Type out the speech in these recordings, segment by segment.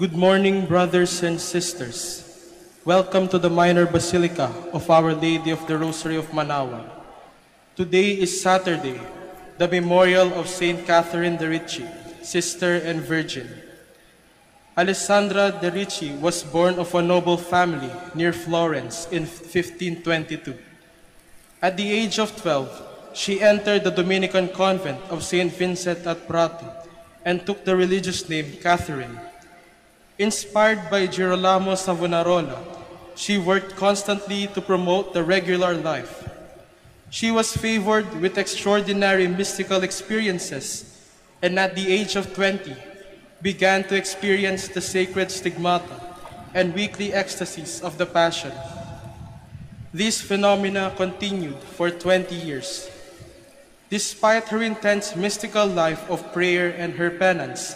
Good morning, brothers and sisters. Welcome to the Minor Basilica of Our Lady of the Rosary of Manaoag. Today is Saturday, the memorial of Saint Catherine de Ricci, sister and virgin. Alessandra de' Ricci was born of a noble family near Florence in 1522. At the age of 12, she entered the Dominican convent of St. Vincent at Prato and took the religious name Catherine. Inspired by Girolamo Savonarola, she worked constantly to promote the regular life. She was favored with extraordinary mystical experiences, and at the age of 20, began to experience the sacred stigmata and weekly ecstasies of the Passion. These phenomena continued for 20 years. Despite her intense mystical life of prayer and her penance,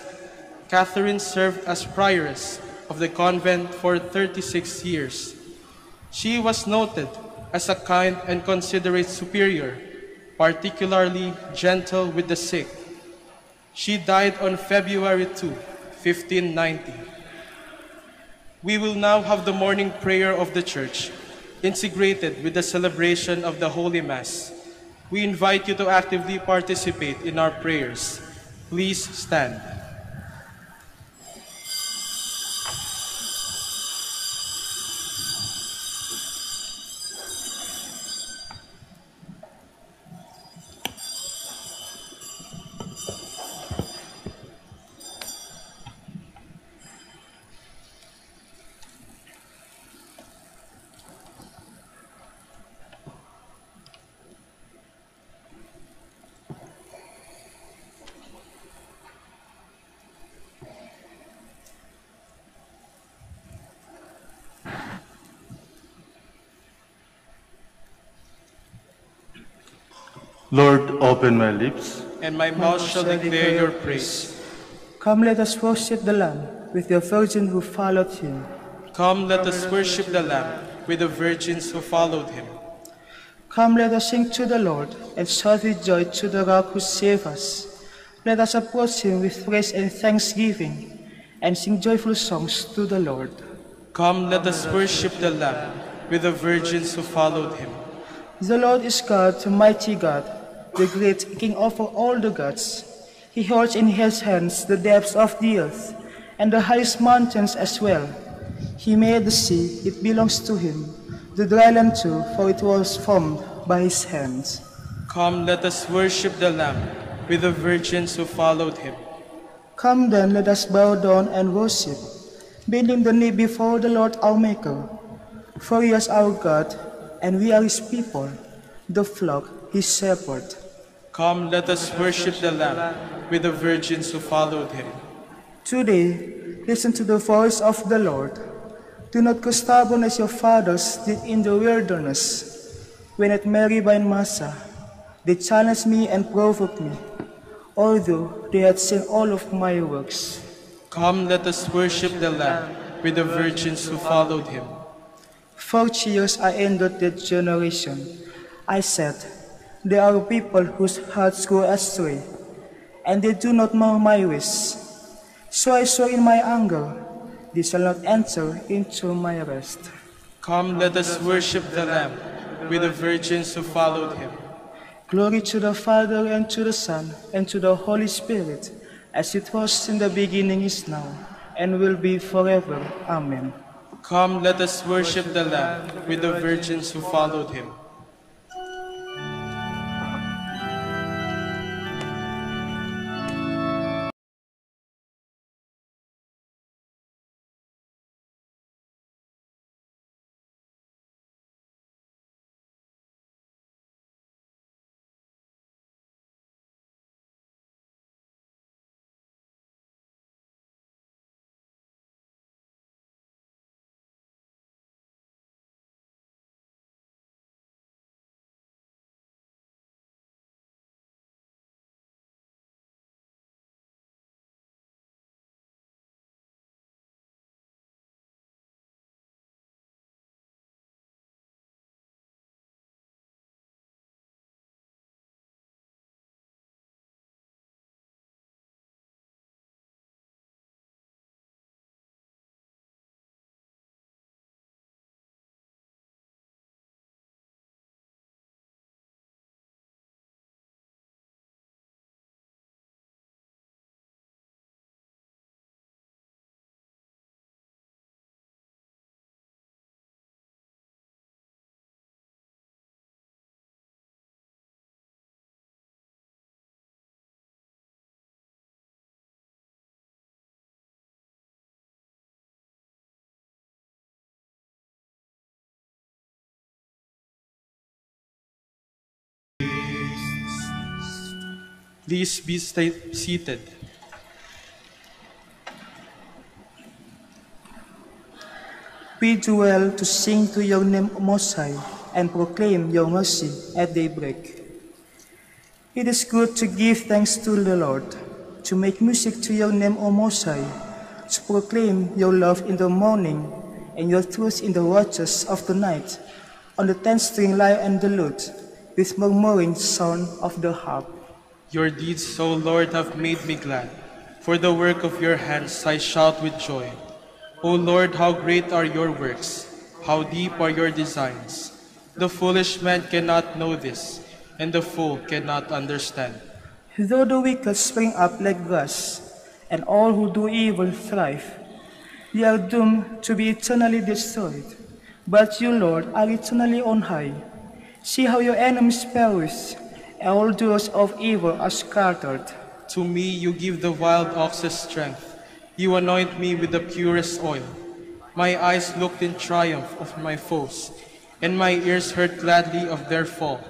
Catherine served as prioress of the convent for 36 years. She was noted as a kind and considerate superior, particularly gentle with the sick. She died on February 2, 1590. We will now have the morning prayer of the Church, integrated with the celebration of the Holy Mass. We invite you to actively participate in our prayers. Please stand. Lord, open my lips, and my mouth shall declare your praise. Come, let us worship the Lamb with the virgin who followed him. Come, let us worship the Lamb with the virgins who followed him. Come, let us sing to the Lord, and shout with joy to the Rock who saved us. Let us approach him with praise and thanksgiving, and sing joyful songs to the Lord. Come, let us worship the Lamb with the virgins who followed him. The Lord is God, mighty God, the great King over all the gods. He holds in his hands the depths of the earth and the highest mountains as well. He made the sea, it belongs to him, the dry land too, for it was formed by his hands. Come, let us worship the Lamb with the virgins who followed him. Come then, let us bow down and worship, bending the knee before the Lord our Maker. For he is our God, and we are his people, the flock his shepherd. Come, let us worship the Lamb with the virgins who followed him. Today, listen to the voice of the Lord. Do not go stubborn as your fathers did in the wilderness, when at Meribah and Massah they challenged me and provoked me, although they had seen all of my works. Come, let us worship the Lamb with the virgins who followed him. 40 years I endured that generation. I said, there are people whose hearts go astray, and they do not know my ways. So I swore in my anger, they shall not enter into my rest. Come, let us worship the Lamb with the virgins who followed him. Glory to the Father, and to the Son, and to the Holy Spirit, as it was in the beginning, is now, and will be forever. Amen. Come, let us worship the Lamb with the virgins who followed him. Please be seated. We dwell to sing to your name, Mosai, and proclaim your mercy at daybreak. It is good to give thanks to the Lord, to make music to your name, O Mosai, to proclaim your love in the morning and your truth in the watches of the night, on the 10th string lyre and the lute, with murmuring sound of the harp. Your deeds, O Lord, have made me glad. For the work of your hands I shout with joy. O Lord, how great are your works, how deep are your designs. The foolish man cannot know this, and the fool cannot understand. Though the wicked spring up like grass, and all who do evil thrive, they are doomed to be eternally destroyed. But you, Lord, are eternally on high. See how your enemies perish, and all doers of evil are scattered. To me you give the wild ox's strength. You anoint me with the purest oil. My eyes looked in triumph of my foes, and my ears heard gladly of their fall.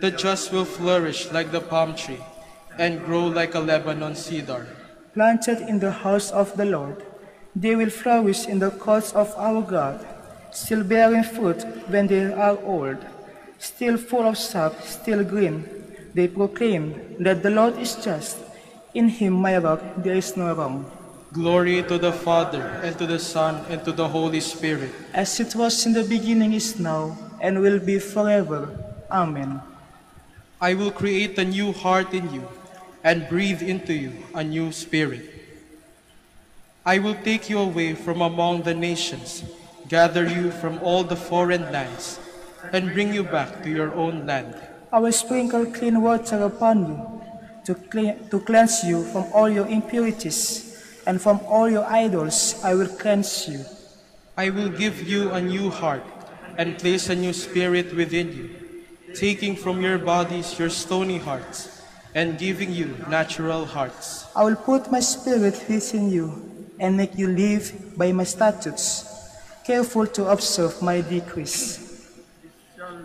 The just will flourish like the palm tree, and grow like a Lebanon cedar. Planted in the house of the Lord, they will flourish in the courts of our God, still bearing fruit when they are old, still full of sap, still green. They proclaim that the Lord is just. In him, my rock, there is no wrong. Glory to the Father, and to the Son, and to the Holy Spirit. As it was in the beginning, is now, and will be forever. Amen. I will create a new heart in you, and breathe into you a new spirit. I will take you away from among the nations, gather you from all the foreign lands, and bring you back to your own land. I will sprinkle clean water upon you, to cleanse you from all your impurities, and from all your idols I will cleanse you. I will give you a new heart, and place a new spirit within you, taking from your bodies your stony hearts, and giving you natural hearts. I will put my spirit within you, and make you live by my statutes, careful to observe my decrees.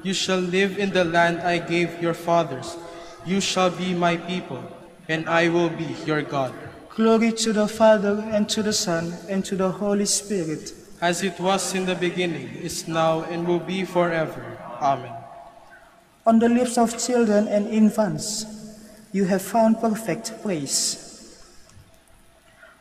You shall live in the land I gave your fathers. You shall be my people, and I will be your God. Glory to the Father, and to the Son, and to the Holy Spirit. As it was in the beginning, is now, and will be forever. Amen. On the lips of children and infants, you have found perfect praise.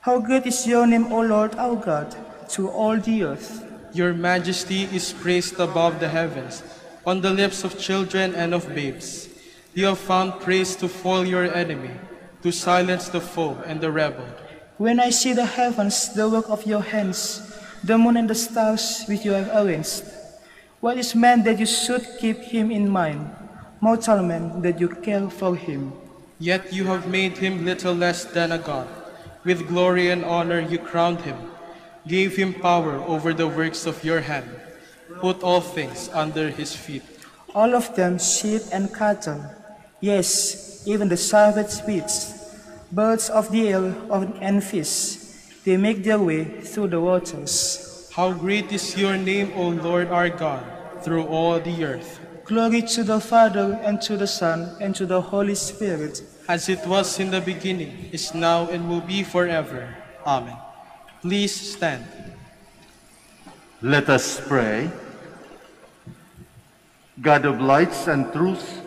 How great is your name, O Lord, our God, to all the earth. Your majesty is praised above the heavens, on the lips of children and of babes. You have found praise to foil your enemy, to silence the foe and the rebel. When I see the heavens, the work of your hands, the moon and the stars which you have arranged, what is man that you should keep him in mind, mortal man that you care for him? Yet you have made him little less than a god. With glory and honor you crowned him, gave him power over the works of your hand, put all things under his feet. All of them, sheep and cattle, yes, even the savage beasts, birds of the air and fish, they make their way through the waters. How great is your name, O Lord our God, through all the earth. Glory to the Father, and to the Son, and to the Holy Spirit. As it was in the beginning, is now, and will be forever. Amen. Please stand. Let us pray. God of lights and truth,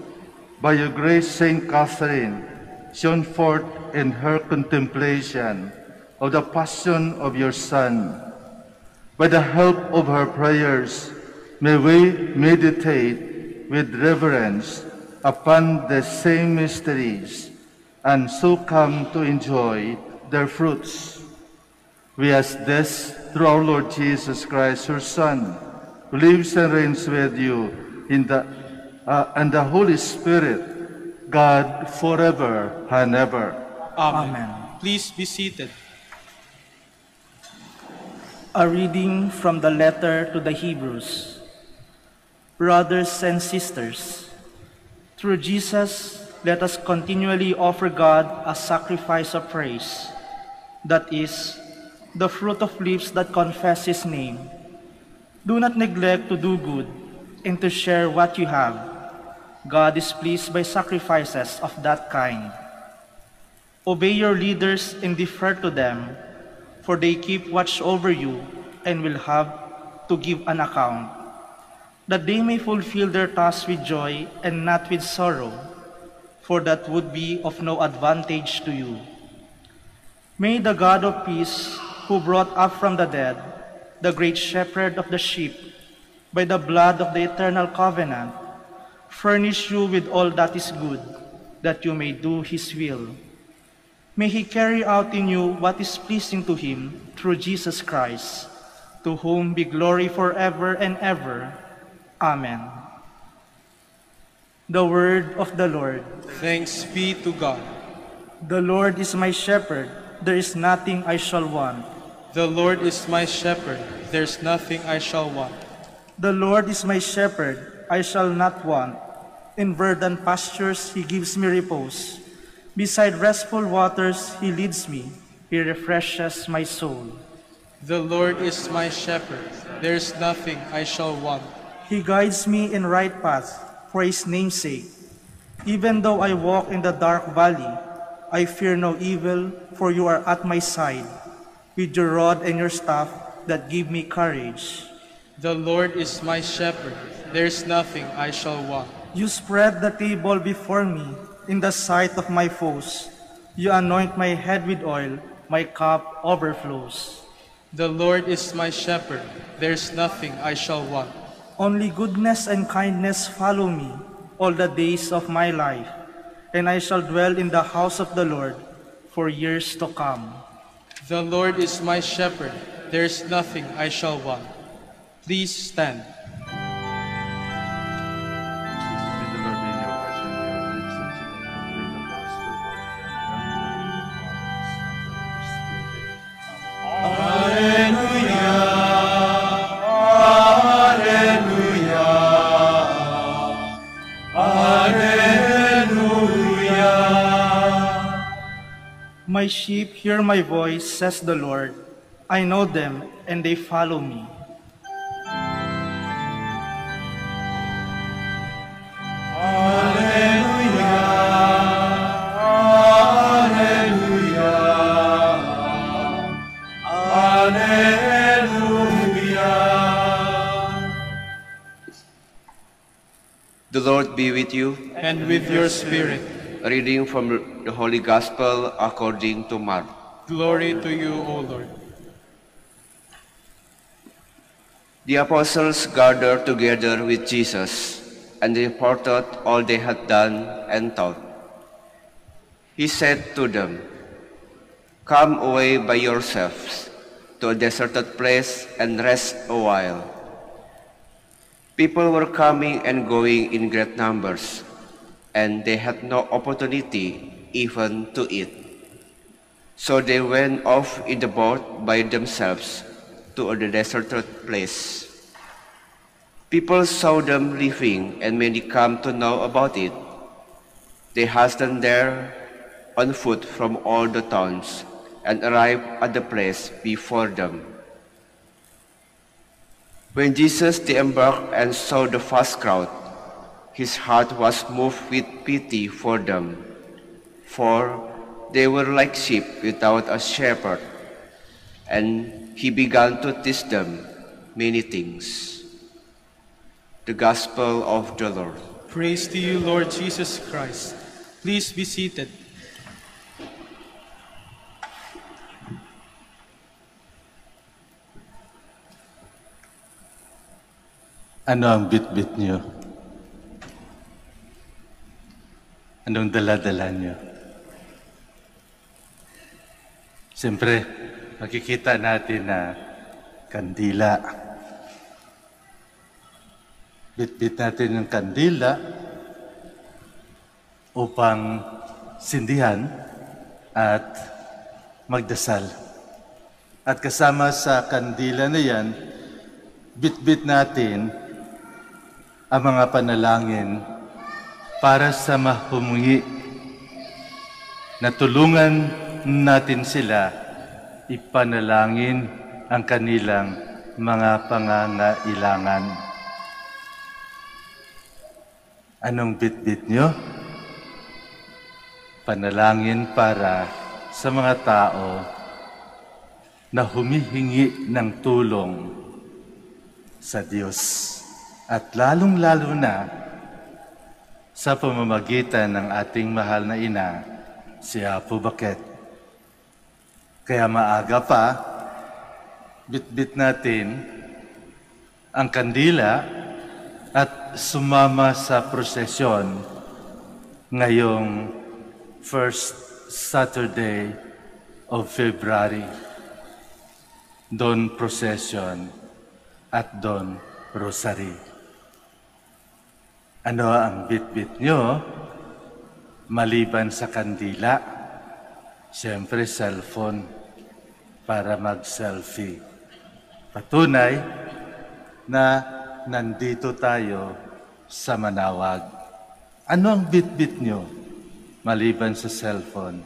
by your grace Saint Catherine shone forth in her contemplation of the passion of your Son. By the help of her prayers, may we meditate with reverence upon the same mysteries and so come to enjoy their fruits. We ask this through our Lord Jesus Christ, your Son, who lives and reigns with you in the Holy Spirit, God forever and ever. Amen. Amen. Please be seated. A reading from the letter to the Hebrews. Brothers and sisters, through Jesus, let us continually offer God a sacrifice of praise, that is, the fruit of lips that confess his name. Do not neglect to do good and to share what you have. God is pleased by sacrifices of that kind. Obey your leaders and defer to them, for they keep watch over you and will have to give an account, that they may fulfill their task with joy and not with sorrow, for that would be of no advantage to you. May the God of peace, who brought up from the dead the great shepherd of the sheep by the blood of the eternal covenant, furnish you with all that is good, that you may do his will. May he carry out in you what is pleasing to him through Jesus Christ, to whom be glory forever and ever. Amen. The word of the Lord. Thanks be to God. The Lord is my shepherd, there is nothing I shall want. The Lord is my shepherd, there is nothing I shall want. The Lord is my shepherd, I shall not want. In verdant pastures he gives me repose. Beside restful waters he leads me, he refreshes my soul. The Lord is my shepherd, there is nothing I shall want. He guides me in right paths for his name's sake. Even though I walk in the dark valley, I fear no evil, for you are at my side. With your rod and your staff that give me courage. The Lord is my shepherd, there is nothing I shall want. You spread the table before me in the sight of my foes. You anoint my head with oil, my cup overflows. The Lord is my shepherd, there is nothing I shall want. Only goodness and kindness follow me all the days of my life, and I shall dwell in the house of the Lord for years to come. The Lord is my shepherd, there is nothing I shall want. Please stand. My sheep hear my voice, says the Lord. I know them, and they follow me. Alleluia, alleluia, alleluia. The Lord be with you. And with your spirit. A reading from the Holy Gospel according to Mark. Glory to you, O Lord. The apostles gathered together with Jesus and reported all they had done and taught. He said to them, "Come away by yourselves to a deserted place and rest a while." People were coming and going in great numbers, and they had no opportunity even to eat. So they went off in the boat by themselves to a deserted place. People saw them leaving, and many came to know about it. They hastened there on foot from all the towns and arrived at the place before them. When Jesus deembarked and saw the vast crowd, his heart was moved with pity for them, for they were like sheep without a shepherd, and he began to teach them many things. The Gospel of the Lord. Praise to you, Lord Jesus Christ. Please be seated. Ano ang bit-bit niyo? Anong dala-dala niyo? Siyempre, makikita natin na kandila. Bitbit natin yung kandila upang sindihan at magdasal. At kasama sa kandila na yan, bitbit natin ang mga panalangin para sa mahumungi na tulungan natin sila ipanalangin ang kanilang mga pangangailangan. Anong bitbit nyo? Panalangin para sa mga tao na humihingi ng tulong sa Diyos at lalong-lalo na sa pamamagitan ng ating mahal na ina, si Apu Baket. Kaya maaga pa, bitbit natin ang kandila at sumama sa prosesyon ngayong first Saturday of February. Don Procession at Don Rosary. Ano ang bitbit nyo? Maliban sa kandila, siyempre cellphone para mag-selfie. Patunay na nandito tayo sa Manaoag. Ano ang bitbit nyo? Maliban sa cellphone,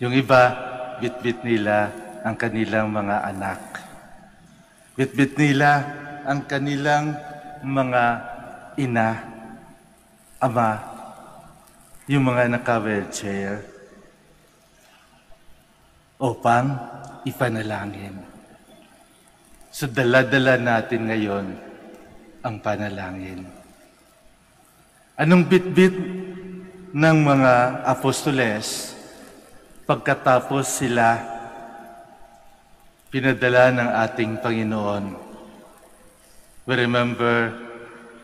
yung iba, bitbit nila ang kanilang mga anak. Bitbit nila ang kanilang mga ina, ama, yung mga naka-wheelchair, upang ipanalangin. So dala-dala natin ngayon ang panalangin. Anong bitbit ng mga apostoles pagkatapos sila pinadala ng ating Panginoon? We remember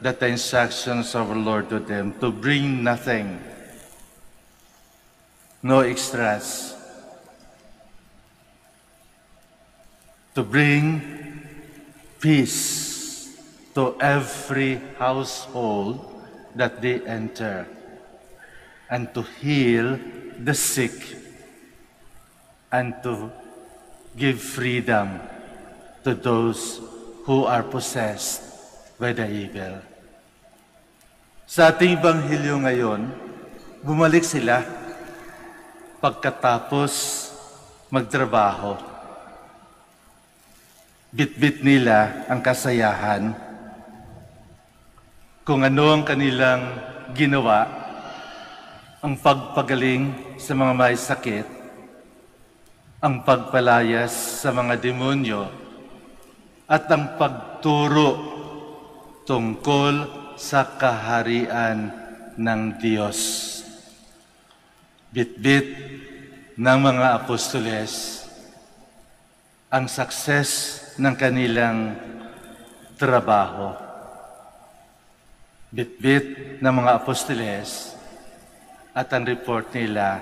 that the instructions of our Lord to them to bring nothing, no extras, to bring peace to every household that they enter, and to heal the sick, and to give freedom to those who are possessed by the evil. Sa ating Ebanghelyo ngayon, bumalik sila pagkatapos magtrabaho. Bitbit nila ang kasayahan, kung ano ang kanilang ginawa, ang pagpagaling sa mga may sakit, ang pagpalayas sa mga demonyo, at ang pagturo tungkol sa kaharian ng Diyos. Bitbit ng mga apostoles ang success ng kanilang trabaho. Bitbit ng mga apostoles at ang report nila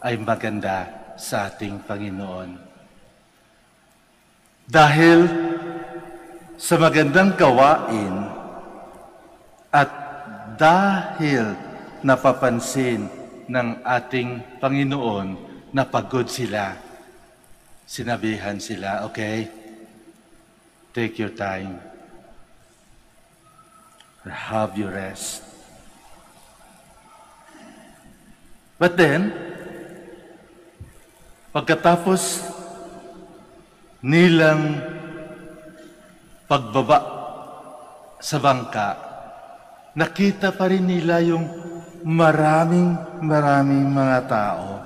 ay maganda sa ating Panginoon. Dahil sa magandang gawain at dahil napapansin ng ating Panginoon na pagod sila, sinabihan sila, okay, take your time, have your rest. But then, pagkatapos nilang pagbaba sa bangka, nakita pa rin nila yung maraming mga tao.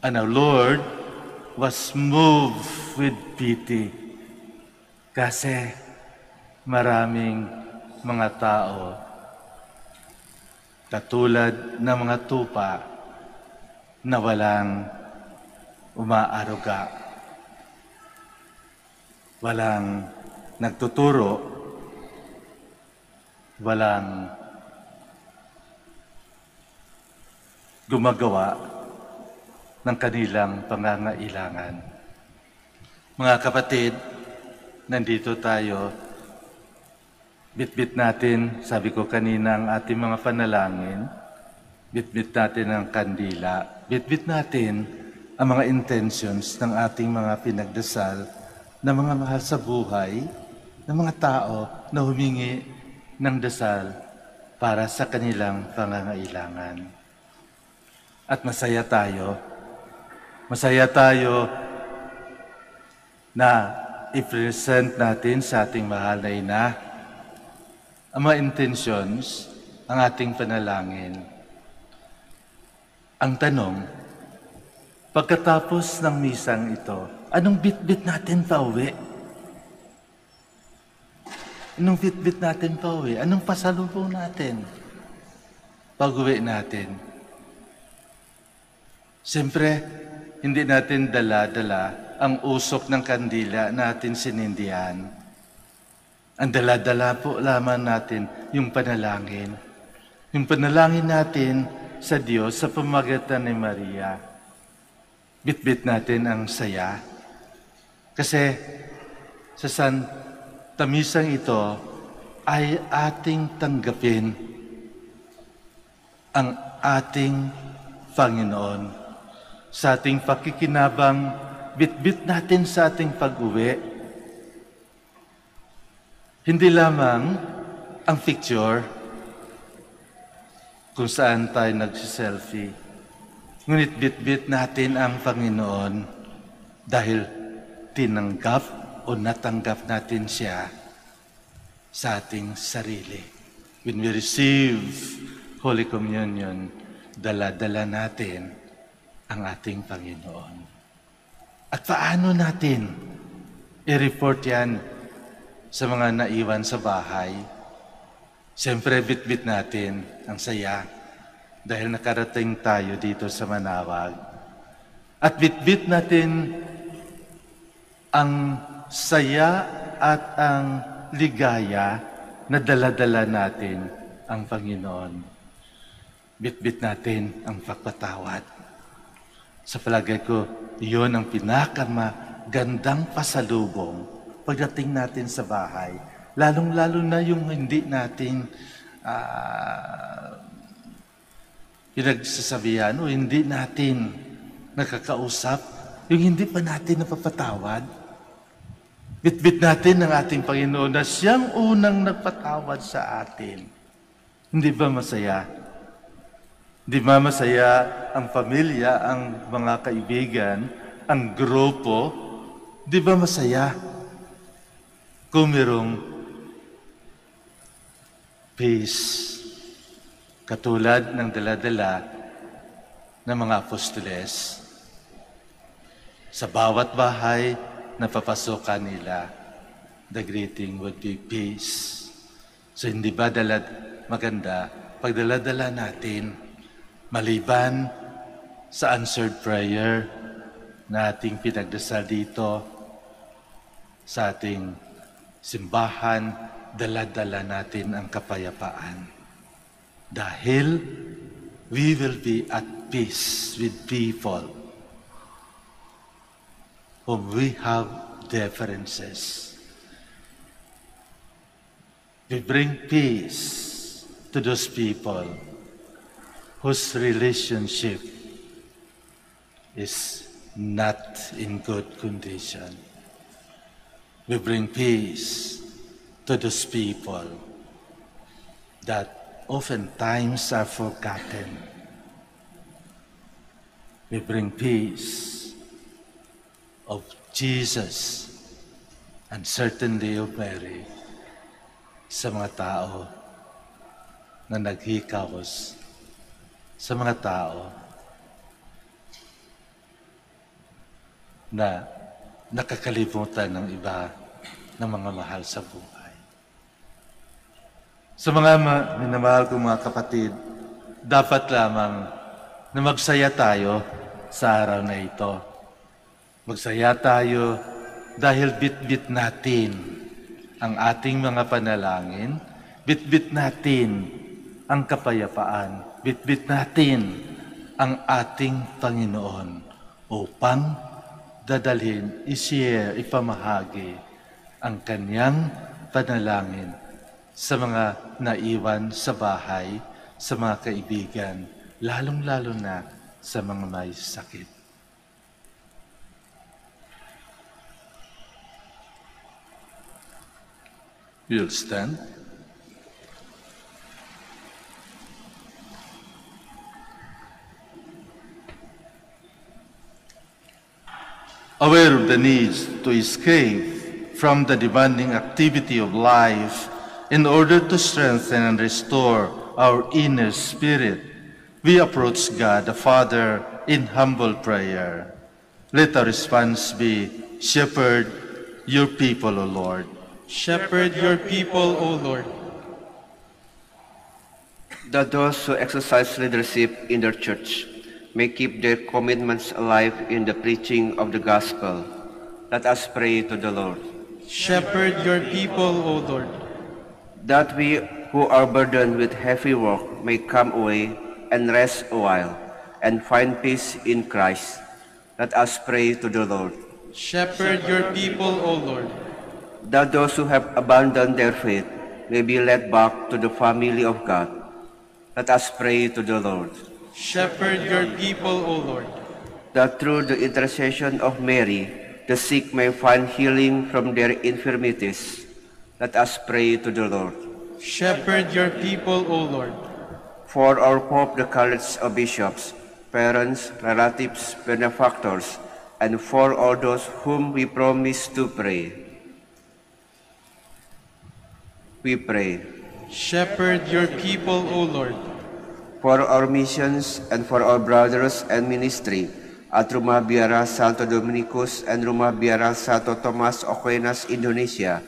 And our Lord was moved with pity kasi maraming mga tao. Katulad ng mga tupa na walang umaaruga, walang nagtuturo, walang gumagawa ng kanilang pangangailangan. Mga kapatid, nandito tayo. Bitbit natin, sabi ko kanina, ang ating mga panalangin. Bitbit natin ang kandila. Bitbit natin ang mga intentions ng ating mga pinagdasal na mga mahal sa buhay, ng mga tao na humingi ng dasal para sa kanilang pangangailangan. At masaya tayo. Masaya tayo na i-present natin sa ating mahal na ina ang mga intentions, ang ating panalangin Ang tanong, pagkatapos ng misang ito, anong bitbit natin pa uwi? Anong bitbit natin pa uwi? Anong pasalubong natin pag-uwi natin? Siyempre, hindi natin dala-dala ang usok ng kandila natin sinindihan. Ang dala-dala po lamang natin yung panalangin. Yung panalangin natin sa Diyos sa pamamagitan ni Maria. Bitbit natin ang saya. Kasi sa tamisang ito ay ating tanggapin ang ating Panginoon. Sa ating pakikinabang, bitbit natin sa ating pag-uwi. Hindi lamang ang picture kung saan tayo nagsiselfie, ngunit bitbit natin ang Panginoon dahil tinanggap o natanggap natin siya sa ating sarili. When we receive Holy Communion, dala-dala natin ang ating Panginoon. At paano natin i-report yan sa mga naiwan sa bahay? Siyempre, bitbit natin ang saya dahil nakarating tayo dito sa Manaoag. At bitbit natin ang saya at ang ligaya na dala-dala natin ang Panginoon. Bitbit natin ang pagpatawad. Sa palagay ko, iyon ang pinakamagandang pasalubong pagdating natin sa bahay. Lalong-lalo na yung hindi natin pinagsasabihan o hindi natin nakakausap, yung hindi pa natin napapatawad. Bitbit natin ang ating Panginoon na siyang unang nagpatawad sa atin. Hindi ba masaya? Hindi ba masaya ang pamilya, ang mga kaibigan, ang grupo? Hindi ba masaya kung merong peace? Katulad ng dala-dala ng mga apostoles. Sa bawat bahay, napapasokan nila, the greeting would be peace. So hindi ba maganda pag dala-dala natin, maliban sa answered prayer na ating pinagdasal dito sa ating simbahan, dala-dala natin ang kapayapaan. Dahil we will be at peace with people whom we have differences. We bring peace to those people whose relationship is not in good condition. We bring peace to those people that oftentimes are forgotten. We bring peace of Jesus and certainly of Mary sa mga tao na naghikahos, sa mga tao na nakakalimutan ng iba ng mga mahal sa buhay. Sa mga minamahal kong mga kapatid, dapat lamang na magsaya tayo sa araw na ito. Magsaya tayo dahil bitbit natin ang ating mga panalangin, bitbit natin ang kapayapaan, bitbit natin ang ating Panginoon upang dadalhin, i-share, ipamahagi ang kanyang panalangin sa mga naiwan sa bahay, sa mga kaibigan, lalong-lalo na sa mga may sakit. We'll stand. Aware of the needs to escape from the demanding activity of life in order to strengthen and restore our inner spirit, we approach God the Father in humble prayer. Let our response be, Shepherd your people, O Lord. Shepherd your people, O Lord. That those who exercise leadership in their church may keep their commitments alive in the preaching of the gospel. Let us pray to the Lord. Shepherd your people, O Lord. That we who are burdened with heavy work may come away and rest a while and find peace in Christ. Let us pray to the Lord. Shepherd your people, O Lord. That those who have abandoned their faith may be led back to the family of God. Let us pray to the Lord. Shepherd your people, O Lord. That through the intercession of Mary, the sick may find healing from their infirmities. Let us pray to the Lord. Shepherd your people, O Lord. For our Pope, the College of Bishops, parents, relatives, benefactors, and for all those whom we promise to pray. We pray. Shepherd your people, O Lord. For our missions and for our brothers and ministry at Rumah Biara Santo Dominicus and Rumah Biara Santo Thomas Oquenas, Indonesia,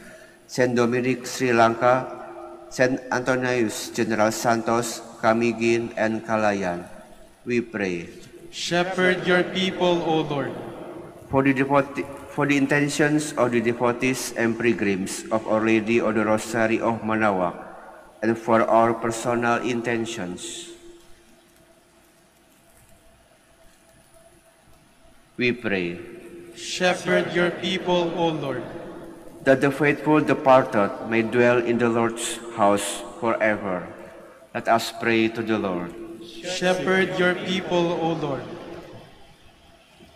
Saint Dominic, Sri Lanka, Saint Antonius, General Santos, Camigin, and Kalayan. We pray. Shepherd your people, O Lord. For the intentions of the devotees and pilgrims of Our Lady of the Rosary of Manaoag, and for our personal intentions. We pray. Shepherd your people, O Lord. That the faithful departed may dwell in the Lord's house forever. Let us pray to the Lord. Shepherd your people, O Lord.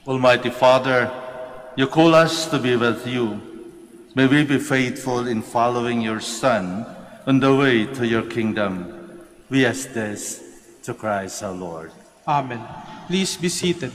Almighty Father, you call us to be with you. May we be faithful in following your Son on the way to your kingdom. We ask this to Christ our Lord. Amen. Please be seated.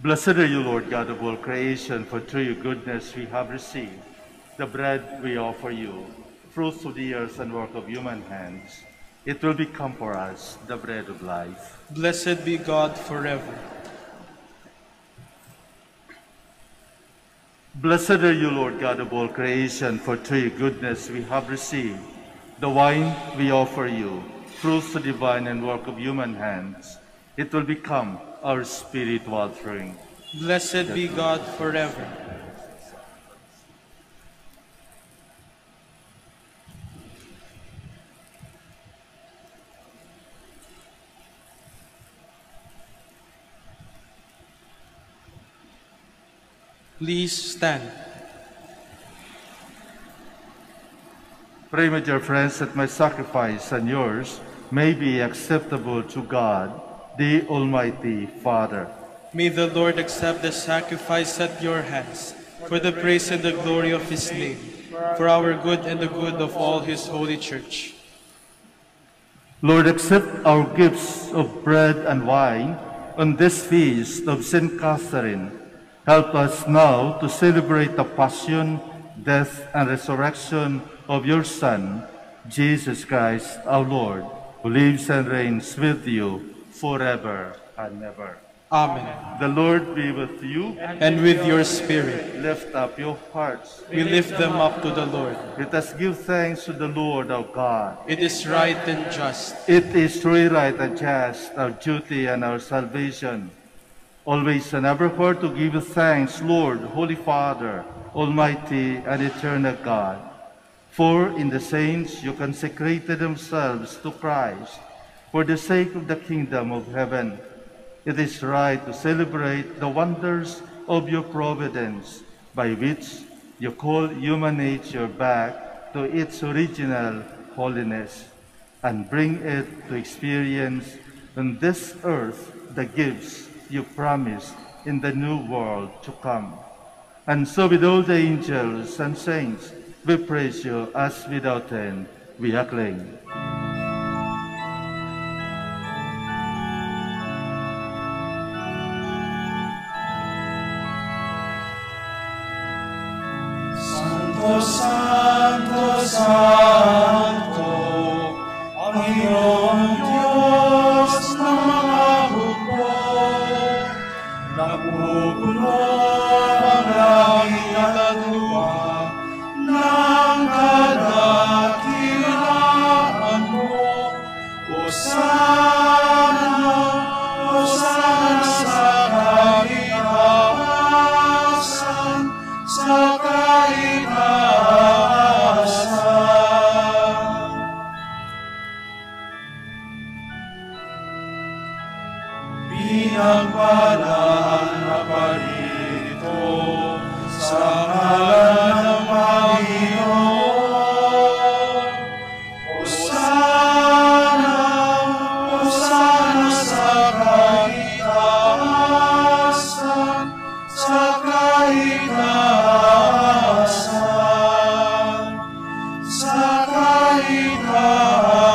Blessed are you, Lord God of all creation, for through your goodness we have received the bread we offer you, fruits of the earth and work of human hands. It will become for us the bread of life. Blessed be God forever. Blessed are you, Lord God of all creation, for through your goodness we have received the wine we offer you, fruits of the vine and work of human hands. It will become our spiritual offering. Blessed be God forever. Please stand. Pray with your friends that my sacrifice and yours may be acceptable to God, the Almighty Father. May the Lord accept the sacrifice at your hands for the praise and the glory of his name, for our good and the good of all his holy church. Lord, accept our gifts of bread and wine on this feast of St. Catherine. Help us now to celebrate the passion, death, and resurrection of your Son, Jesus Christ, our Lord, who lives and reigns with you forever and ever. Amen. The Lord be with you. And with your spirit. Lift up your hearts. We lift them up to the Lord. Let us give thanks to the Lord our God. It is right and just. It is truly right and just, our duty and our salvation. Always and everywhere to give thanks, Lord, Holy Father, Almighty and Eternal God. For in the saints you consecrated themselves to Christ, for the sake of the kingdom of heaven, it is right to celebrate the wonders of your providence, by which you call human nature back to its original holiness, and bring it to experience on this earth the gifts you promised in the new world to come. And so with all the angels and saints, we praise you as without end we acclaim. Santo, Santo, Santo, Panginoon Diyos ng mga hukbo, nagpupuno ang langit at lupa ng kadakilaan mo. Hosana, Hosana sa kaitaasan, sa kaitaasan. Pinagpalaan na parito sa ngalan ng Panginoon. Hosana, Hosana sa kaitaasan, sa kaitaasan, sa kaitaasan.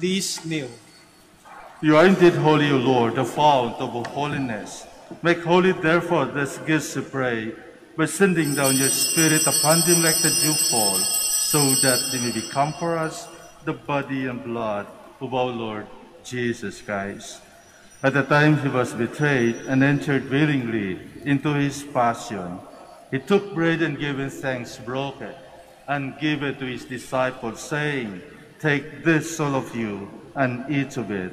Please kneel. You are indeed holy, O Lord, the fount of holiness. Make holy, therefore, these gifts, we pray, by sending down your Spirit upon them like the dewfall, so that they may become for us the body and blood of our Lord Jesus Christ. At the time he was betrayed and entered willingly into his passion, he took bread and giving thanks, broke it, and gave it to his disciples, saying, "Take this, all of you, and eat of it.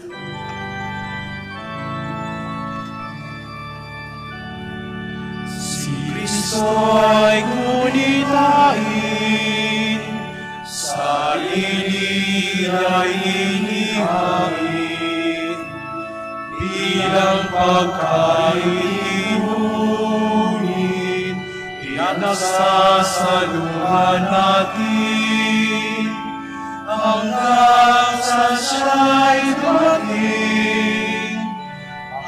So'y gunitain, sa linira'y inihain, bilang pagkaininunin, pinagsasaluhan natin, hanggang sa siya'y dumating,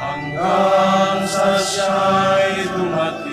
hanggang sa siya'y dumating.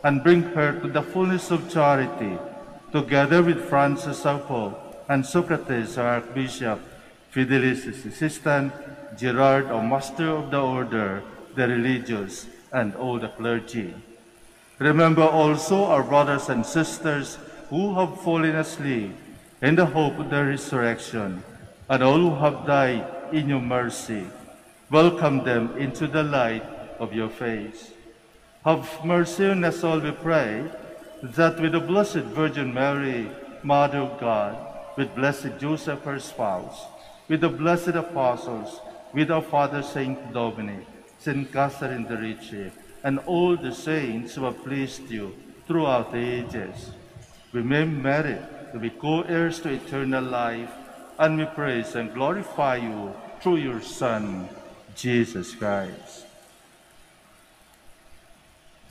and bring her to the fullness of charity, together with Francis our Pope and Socrates our Archbishop, Fidelis his assistant, Gerard our Master of the Order, the religious, and all the clergy. Remember also our brothers and sisters who have fallen asleep in the hope of their resurrection, and all who have died in your mercy. Welcome them into the light of your face. Have mercy on us all, we pray, that with the Blessed Virgin Mary, Mother of God, with blessed Joseph, her spouse, with the blessed apostles with our Father Saint Dominic, Saint Catherine de Ricci, and all the saints who have pleased you throughout the ages. We may merit to be co-heirs to eternal life, and we praise and glorify you through your Son, Jesus Christ.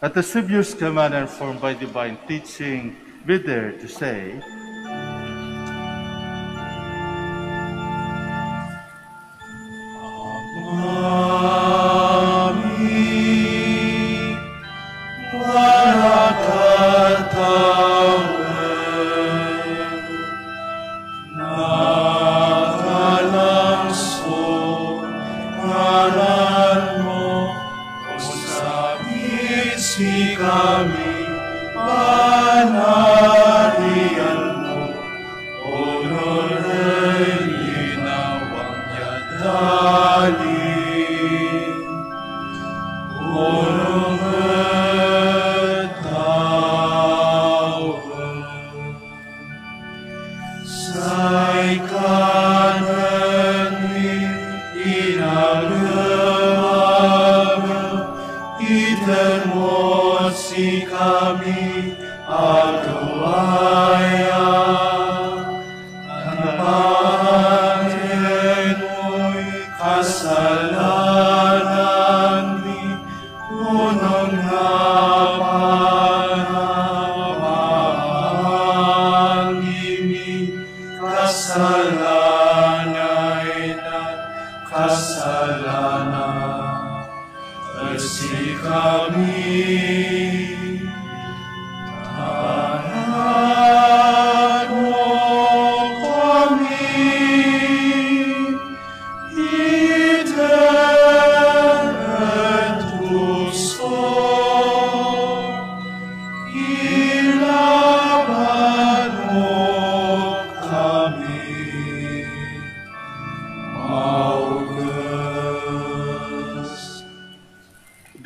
At the Savior's command and formed by divine teaching, we dare to say,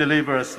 Deliver us,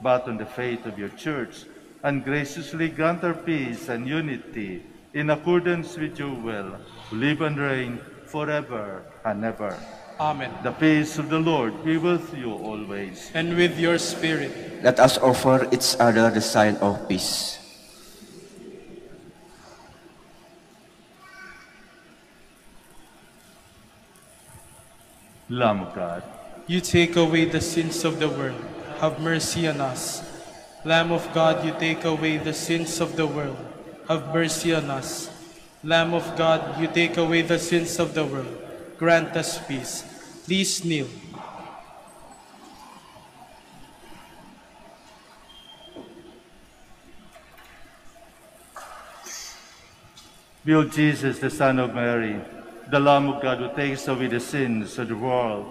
but on the faith of your church, and graciously grant our peace and unity in accordance with your will, who live and reign forever and ever. Amen. The peace of the Lord be with you always. And with your spirit. Let us offer each other the sign of peace. Lamb of God, you take away the sins of the world, have mercy on us. Lamb of God, you take away the sins of the world, have mercy on us. Lamb of God, you take away the sins of the world, grant us peace. Please kneel. Behold Jesus, the Son of Mary, the Lamb of God who takes away the sins of the world,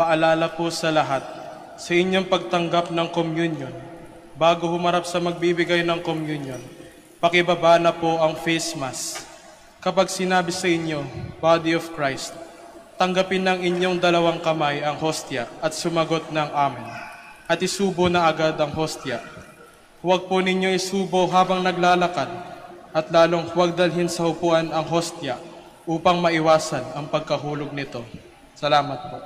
Paalala po sa lahat, sa inyong pagtanggap ng communion, bago humarap sa magbibigay ng communion, pakibaba na po ang face mask. Kapag sinabi sa inyo, Body of Christ, tanggapin ng inyong dalawang kamay ang hostya at sumagot ng Amen, at isubo na agad ang hostya. Huwag po ninyo isubo habang naglalakad, at lalong huwag dalhin sa upuan ang hostya upang maiwasan ang pagkahulog nito. Salamat po.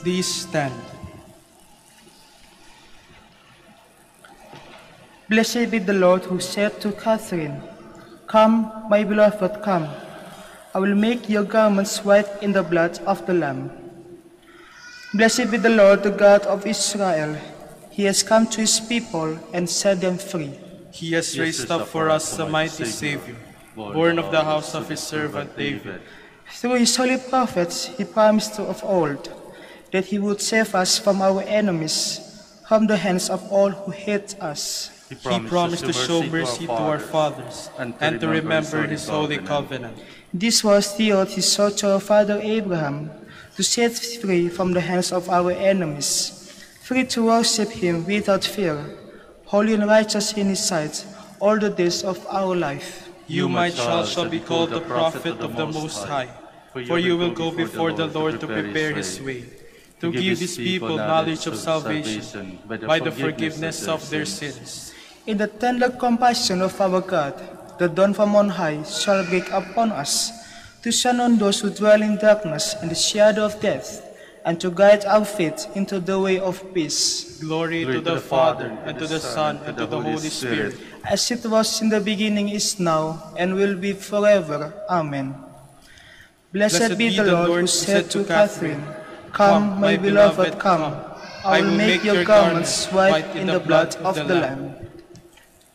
Please stand. Blessed be the Lord who said to Catherine, "Come, my beloved, come. I will make your garments white in the blood of the Lamb." Blessed be the Lord, the God of Israel. He has come to his people and set them free. He has raised up for us a mighty Savior, born of the house of his servant David. Through his holy prophets, he promised of old that he would save us from our enemies, from the hands of all who hate us. He promised to show mercy to our fathers and to remember his holy covenant. This was the oath he swore to our father Abraham, to set free from the hands of our enemies, free to worship him without fear, holy and righteous in his sight, all the days of our life. You, my child, shall be called the prophet of the Most High, for you will go before the Lord to prepare his way, to give his people knowledge of salvation by the forgiveness of their sins. In the tender compassion of our God, the dawn from on high shall break upon us, to shine on those who dwell in darkness and the shadow of death, and to guide our feet into the way of peace. Glory to the Father, and to the Son, and to the Holy Spirit, as it was in the beginning, is now, and will be forever. Amen. Blessed be the Lord who said to Catherine, "Come, my beloved, come. I will make your garments white in the blood of the Lamb."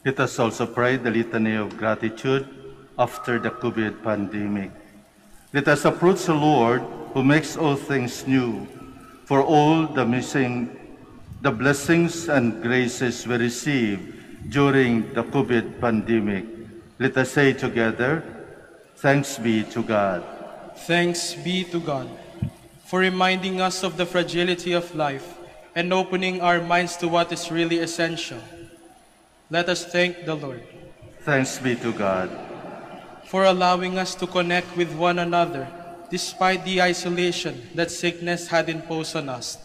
Let us also pray the litany of gratitude after the COVID pandemic. Let us approach the Lord who makes all things new, for all the blessings and graces we received during the COVID pandemic. Let us say together, "Thanks be to God." Thanks be to God for reminding us of the fragility of life and opening our minds to what is really essential. Let us thank the Lord. Thanks be to God for allowing us to connect with one another despite the isolation that sickness had imposed on us.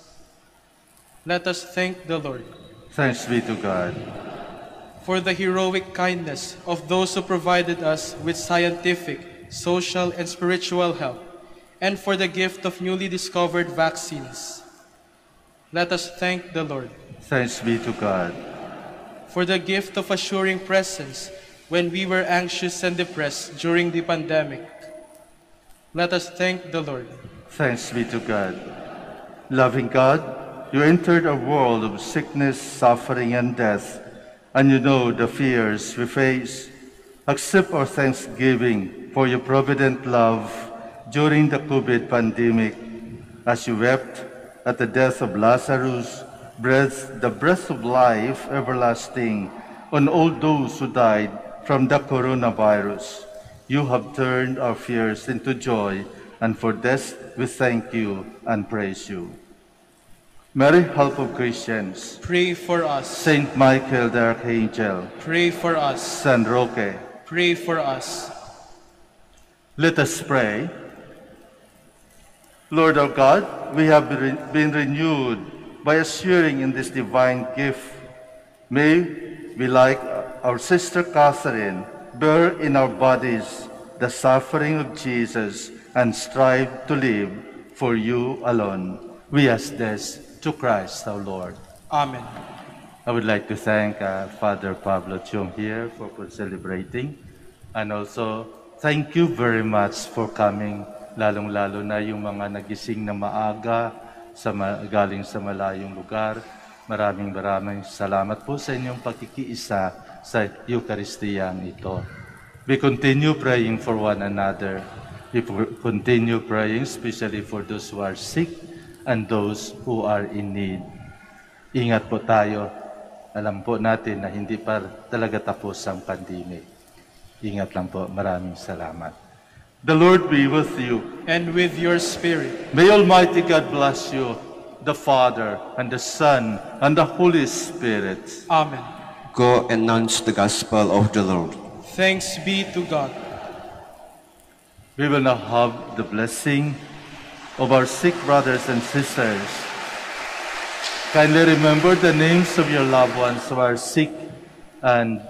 Let us thank the Lord. Thanks be to God for the heroic kindness of those who provided us with scientific, social, and spiritual help, and for the gift of newly discovered vaccines. Let us thank the Lord. Thanks be to God for the gift of assuring presence when we were anxious and depressed during the pandemic. Let us thank the Lord. Thanks be to God. Loving God, you entered a world of sickness, suffering, and death, and you know the fears we face. Accept our thanksgiving for your provident love during the COVID pandemic. As you wept at the death of Lazarus, the breath of life everlasting on all those who died from the coronavirus. You have turned our fears into joy, and for this we thank you and praise you. Mary, help of Christians, pray for us. Saint Michael the Archangel, pray for us. San Roque, pray for us. Let us pray. Lord our God, we have been renewed by assuring in this divine gift. May we, like our sister Catherine, bear in our bodies the suffering of Jesus and strive to live for you alone. We ask this to Christ our Lord. Amen. I would like to thank Father Pablo Chum here for celebrating, and also thank you very much for coming, lalong-lalo na yung mga nagising na maaga sa galing sa malayong lugar. Maraming salamat po sa inyong pakikiisa sa Eucharistiyang ito. We continue praying for one another. We continue praying especially for those who are sick and those who are in need. Ingat po tayo. Alam po natin na hindi pa talaga tapos ang pandemic. Ingat lang po. Maraming salamat. The Lord be with you. And with your spirit. May Almighty God bless you, the Father, and the Son, and the Holy Spirit. Amen. Go announce the gospel of the Lord. Thanks be to God. We will now have the blessing of our sick brothers and sisters. Kindly remember the names of your loved ones who are sick and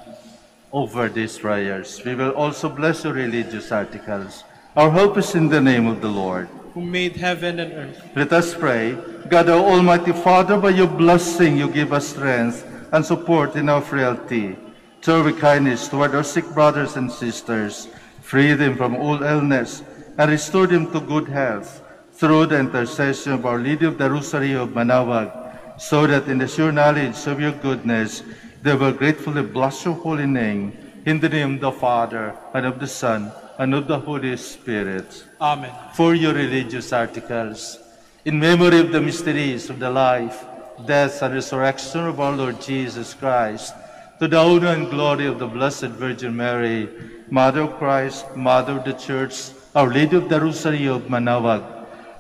over these prayers. We will also bless your religious articles Our hope is in the name of the Lord, who made heaven and earth. Let us pray. God, our Almighty Father, by your blessing you give us strength and support in our frailty. Show your kindness toward our sick brothers and sisters. Free them from all illness and restore them to good health through the intercession of Our Lady of the Rosary of Manaoag, so that in the sure knowledge of your goodness they will gratefully bless your holy name. In the name of the Father, and of the Son, and of the Holy Spirit. Amen. For your religious articles, in memory of the mysteries of the life, death, and resurrection of our Lord Jesus Christ, to the honor and glory of the Blessed Virgin Mary, Mother of Christ, Mother of the Church, Our Lady of the Rosary of Manaoag,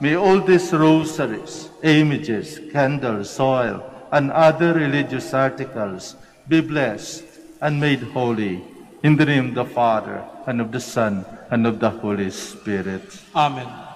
may all these rosaries, images, candles, oil, and other religious articles be blessed and made holy. In the name of the Father, and of the Son, and of the Holy Spirit. Amen.